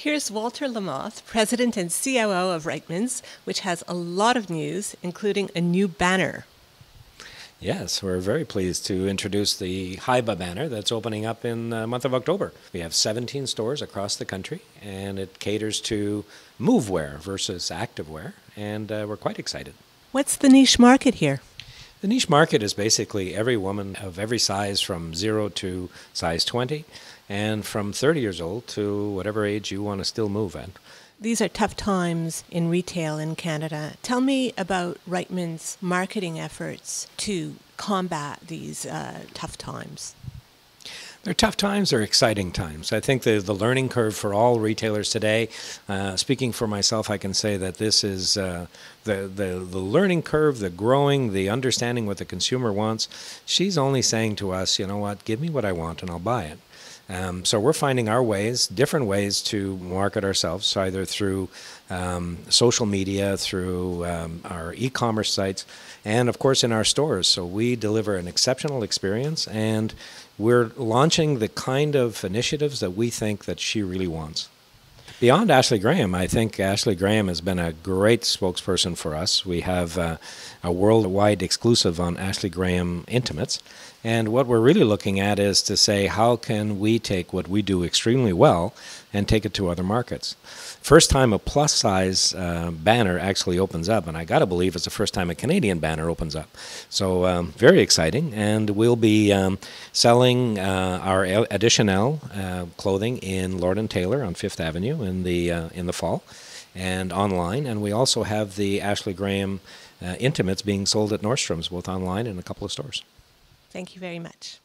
Here's Walter Lamothe, president and COO of Reitmans, which has a lot of news, including a new banner. Yes, we're very pleased to introduce the Haiba banner that's opening up in the month of October. We have 17 stores across the country, and it caters to movewear versus activewear, and we're quite excited. What's the niche market here? The niche market is basically every woman of every size from 0 to size 20, and from 30 years old to whatever age you want to still move at. These are tough times in retail in Canada. Tell me about Reitmans' marketing efforts to combat these tough times. They're tough times, they're exciting times. I think the learning curve for all retailers today, speaking for myself, I can say that this is the learning curve, the growing, the understanding what the consumer wants. She's only saying to us, you know what, give me what I want and I'll buy it. So we're finding our ways, different ways to market ourselves, either through social media, through our e-commerce sites, and of course in our stores. So we deliver an exceptional experience, and we're launching the kind of initiatives that we think that she really wants. Beyond Ashley Graham, I think Ashley Graham has been a great spokesperson for us. We have a worldwide exclusive on Ashley Graham Intimates. And what we're really looking at is to say, how can we take what we do extremely well and take it to other markets? First time a plus size banner actually opens up, and I got to believe it's the first time a Canadian banner opens up. So very exciting, and we'll be selling our Additionelle clothing in Lord & Taylor on 5th Avenue in the fall and online, and we also have the Ashley Graham Intimates being sold at Nordstrom's, both online and a couple of stores. Thank you very much.